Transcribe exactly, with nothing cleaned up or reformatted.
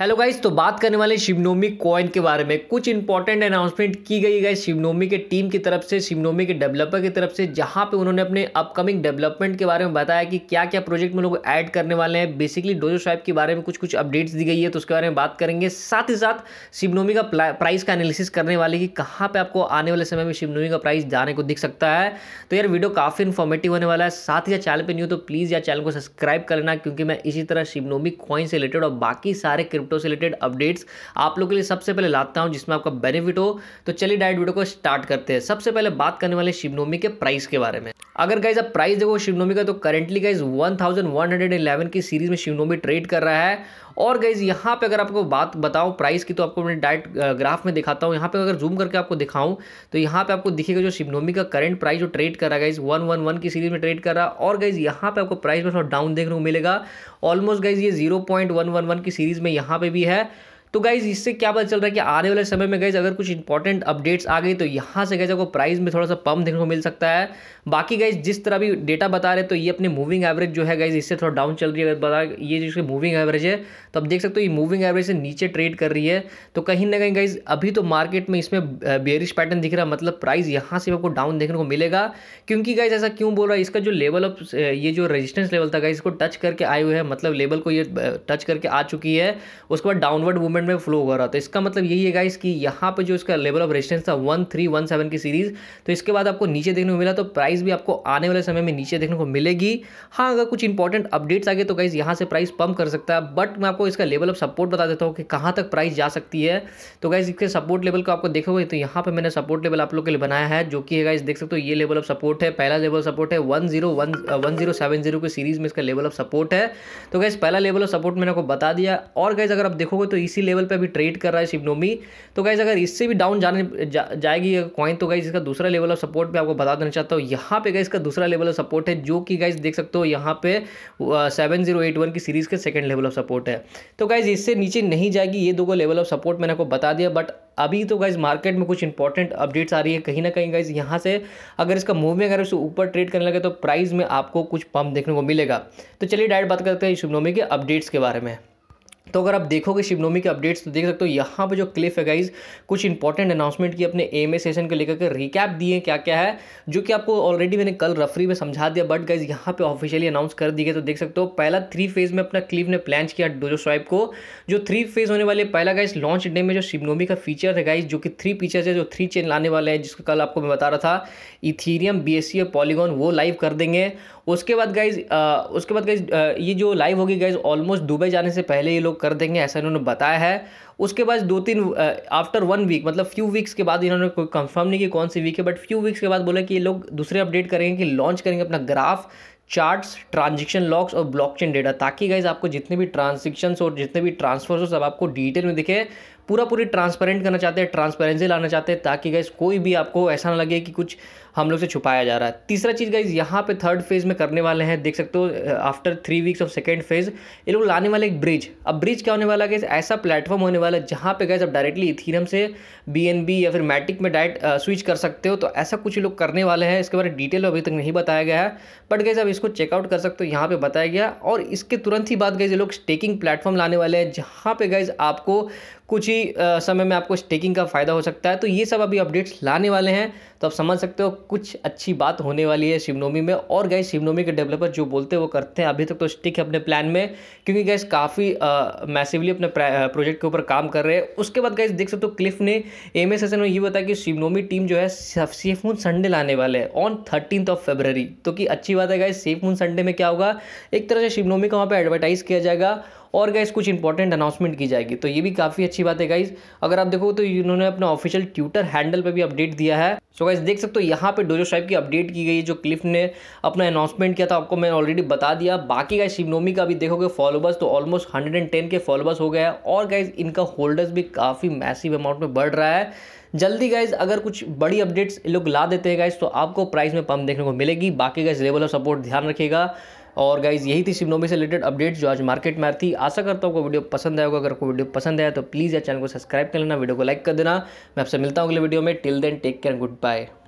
Hello guys, तो बात करने वाले शिबनोमी कॉइन के बारे में। कुछ इंपॉर्टेंट अनाउंसमेंट की गई गाइस शिबनोमी के टीम की तरफ से, शिबनोमी के डेवलपर की तरफ से, जहां पे उन्होंने अपने अपकमिंग डेवलपमेंट के बारे में बताया कि क्या क्या प्रोजेक्ट में लोग ऐड करने वाले हैं। बेसिकली डोजो स्वाइप के बारे में कुछ कुछ अपडेट्स दी गई है, तो उसके बारे में बात करेंगे। साथ ही साथ शिबनोमी का प्राइस का एनालिसिस करने वाले कि कहाँ पर आपको आने वाले समय में शिबनोमी का प्राइस जाने को दिख सकता है। तो यार वीडियो काफ़ी इन्फॉर्मेटिव होने वाला है। साथ ही चैनल पर न्यू तो प्लीज़ यार चैनल को सब्सक्राइब करना, क्योंकि मैं इसी तरह शिबनोमी कॉइन से रिलेटेड और बाकी सारे क्रिप्टो से रिलेटेड अपडेट्स आप लोगों के लिए सबसे पहले लाता हूं जिसमें आपका बेनिफिट हो। तो चलिए डायरेक्ट वीडियो को स्टार्ट करते हैं। सबसे पहले बात करने वाले शिबनोमी के प्राइस के बारे में। अगर गाइज आप प्राइस देखो शिबनोमी का, तो currently guys eleven one one one की सीरीज में शिबनोमी ट्रेड कर रहा है। और गाइज यहाँ पे अगर आपको बात बताऊं प्राइस की, तो आपको मैं डायरेक्ट ग्राफ में दिखाता हूँ। यहाँ पे अगर जूम करके आपको दिखाऊं तो यहाँ पे आपको दिखेगा जो शिबनोमी का करंट प्राइस जो ट्रेड कर रहा है गाइज वन वन वन की सीरीज में ट्रेड कर रहा है। और गाइज यहाँ पे आपको प्राइस में थोड़ा डाउन देखने को मिलेगा। ऑलमोस्ट गाइज ये zero point one one one की सीरीज में यहाँ पे भी है। तो गाइज इससे क्या पता चल रहा है कि आने वाले समय में गाइज अगर कुछ इंपॉर्टेंट अपडेट्स आ गई तो यहाँ से गाइज आपको प्राइस में थोड़ा सा पम्प देखने को मिल सकता है। बाकी गाइज जिस तरह भी डेटा बता रहे, तो ये अपने मूविंग एवरेज जो है गाइज इससे थोड़ा डाउन चल रही है। अगर बता ये जिसकी मूविंग एवरेज है, तो आप देख सकते हो ये मूविंग एवरेज से नीचे ट्रेड कर रही है। तो कहीं ना कहीं गाइज अभी तो मार्केट में इसमें बेयरिश पैटर्न दिख रहा है, मतलब प्राइस यहाँ से आपको डाउन देखने को मिलेगा। क्योंकि गाइज ऐसा क्यों बोल रहा है, इसका जो लेवल ऑफ ये जो रेजिस्टेंस लेवल था गाइज इसको टच करके आए हुए है, मतलब लेवल को ये टच करके आ चुकी है। उसके बाद डाउनवर्ड मूवमेंट में फ्लो हो रहा था। इसका मतलब यही है गाइस कि यहाँ पे जो इसका लेवल ऑफ रेजिस्टेंस था वन थ्री वन सेवन की सीरीज, तो इसके बाद आपको नीचे देखने को मिला। तो प्राइस भी आपको आने वाले समय में नीचे देखने को मिलेगी। हाँ, अगर कुछ इंपॉर्टेंट अपडेट्स आ गए तो गाइस यहाँ से प्राइस पम्प कर सकता है। बट मैं आपको इसका लेवल ऑफ सपोर्ट बता देता हूँ कि कहाँ तक प्राइस जा सकती है। तो गाइस इसके सपोर्ट लेवल को आपको देखोगे तो यहाँ पर मैंने सपोर्ट लेवल आप लोग के लिए बनाया है, जो कि गाइस देख सकते हो ये लेवल ऑफ सपोर्ट है। पहला लेवल ऑफ सपोर्ट है one zero one zero seven zero की सीरीज में, इसका लेवल ऑफ सपोर्ट है। तो गाइस पहला लेवल ऑफ सपोर्ट मैंने आपको बता दिया। और गाइस अगर आप देखोगे तो इसी लेवल पे अभी ट्रेड कर रहा है शिबनोमी। तो गाइज अगर इससे भी डाउन जाने जा, जाएगी कॉइन, तो गाइज इसका दूसरा लेवल ऑफ सपोर्ट मैं आपको बता देना चाहता हूँ। यहाँ पे गाइज इसका दूसरा लेवल ऑफ सपोर्ट है, जो कि गाइज देख सकते हो यहाँ पे सेवन जीरो एट वन की सीरीज के सेकंड लेवल ऑफ सपोर्ट है। तो गाइज इससे नीचे नहीं जाएगी। ये दो लेवल ऑफ सपोर्ट मैंने आपको बता दिया। बट अभी तो गाइज मार्केट में कुछ इंपॉर्टेंट अपडेट्स आ रही है। कहीं ना कहीं गाइज यहाँ से अगर इसका मूवमेंट अगर इससे ऊपर ट्रेड करने लगे तो प्राइस में आपको कुछ पम्प देखने को मिलेगा। तो चलिए डायरेक्ट बात करते हैं शिबनोमी के अपडेट्स के बारे में। तो अगर आप देखोगे शिबनोमी के अपडेट्स तो देख सकते हो यहाँ पे जो क्लिफ है गाइज कुछ इंपॉर्टेंट अनाउंसमेंट की अपने एएमए सेशन को लेकर के रिकैप दिए क्या क्या है, जो कि आपको ऑलरेडी मैंने कल रफरी में समझा दिया। बट गाइज यहाँ पे ऑफिशियली अनाउंस कर दिए गए। तो देख सकते हो पहला थ्री फेज में अपना क्लिफ ने प्लान किया डोजो स्वाइप को, जो थ्री फेज होने वाले। पहला गाइज लॉन्च डे में जो शिबनोमी का फीचर है गाइज, जो कि थ्री फीचर्स है, जो थ्री चेन लाने वाले हैं, जिसका कल आपको मैं बता रहा था इथीरियम, बीएससी और पॉलीगॉन, वो लाइव कर देंगे। उसके बाद गाइज उसके बाद गाइज ये जो लाइव होगी गाइज ऑलमोस्ट दुबई जाने से पहले ये लोग कर देंगे, ऐसा इन्होंने बताया है। उसके बाद दो तीन आफ्टर वन वीक, मतलब फ्यू वीक्स के बाद, इन्होंने कोई कंफर्म नहीं कि कौन सी वीक है, बट फ्यू वीक्स के बाद बोला कि ये लोग दूसरे अपडेट करेंगे कि लॉन्च करेंगे अपना ग्राफ, चार्ट्स, ट्रांजेक्शन लॉग्स और ब्लॉकचेन डेटा, ताकि गाइज आपको जितने भी ट्रांजेक्शन्स और जितने भी ट्रांसफर्स हो सब आपको डिटेल में दिखे। पूरा पूरी ट्रांसपेरेंट करना चाहते हैं, ट्रांसपेरेंसी लाना चाहते हैं, ताकि गाइज कोई भी आपको ऐसा ना लगे कि कुछ हम लोग से छुपाया जा रहा है। तीसरा चीज़ गाइज यहाँ पे थर्ड फेज में करने वाले हैं, देख सकते हो after three weeks of second phase ये लोग लाने वाले एक ब्रिज। अब ब्रिज क्या होने वाला गाइज, ऐसा प्लेटफॉर्म होने वाला है जहाँ पे गाइज आप डायरेक्टली इथीरियम से बीएनबी या फिर मैटिक में डायरेक्ट स्विच कर सकते हो। तो ऐसा कुछ लोग करने वाले हैं। इसके बारे में डिटेल अभी तक नहीं बताया गया है, बट गाइज आप इसको चेकआउट कर सकते हो, यहाँ पर बताया गया। और इसके तुरंत ही बाद गाइज ये लोग स्टेकिंग प्लेटफॉर्म लाने वाले हैं, जहाँ पर गाइज आपको कुछ ही समय में आपको स्टेकिंग का फ़ायदा हो सकता है। तो ये सब अभी अपडेट्स लाने वाले हैं। तो आप समझ सकते हो कुछ अच्छी बात होने वाली है शिबनोमी में। और गाइस शिबनोमी के डेवलपर जो बोलते हैं वो करते हैं। अभी तक तो स्टिक है अपने प्लान में, क्योंकि गाइस काफ़ी मैसिवली अपने प्रोजेक्ट के ऊपर काम कर रहे हैं। उसके बाद गाइस देख सकते हो क्लिफ ने एम ए सेशन में ये बताया कि शिबनोमी टीम जो है सेफ मून संडे लाने वाले है ऑन थर्टीन ऑफ फेबररी। तो कि अच्छी बात है गाइस। सेफ मून संडे में क्या होगा, एक तरह से शिबनोमी का वहाँ पर एडवर्टाइज़ किया जाएगा और गाइस कुछ इंपॉर्टेंट अनाउंसमेंट की जाएगी। तो ये भी काफ़ी अच्छी बात है गाइस। अगर आप देखो तो इन्होंने अपना ऑफिशियल ट्विटर हैंडल पे भी अपडेट दिया है। सो गाइस देख सकते हो यहाँ पे डोजो स्वाइप की अपडेट की गई है, जो क्लिफ ने अपना अनाउंसमेंट किया था, आपको मैंने ऑलरेडी बता दिया। बाकी गाइस शिबनोमी का भी देखोगे फॉलोवर्स तो ऑलमोस्ट हंड्रेड एंड टेन के फॉलोवर्स हो गए हैं। और गाइज इनका होल्डर्स भी काफ़ी मैसिव अमाउंट में बढ़ रहा है। जल्दी गाइज अगर कुछ बड़ी अपडेट्स लोग ला देते हैं गाइज तो आपको प्राइस में पम्प देखने को मिलेगी। बाकी गाइज लेवल ऑफ सपोर्ट ध्यान रखिएगा। और गाइज यही थी शिबनोमी से रिलेटेड अपडेट जो आज मार्केट में आ थी। आशा करता हूँ आपको वीडियो पसंद आएगा। अगर आपको वीडियो पसंद आया तो प्लीज़ यार चैनल को सब्सक्राइब कर लेना, वीडियो को लाइक कर देना। मैं आपसे मिलता हूँ अगले वीडियो में। Till then take care, good bye.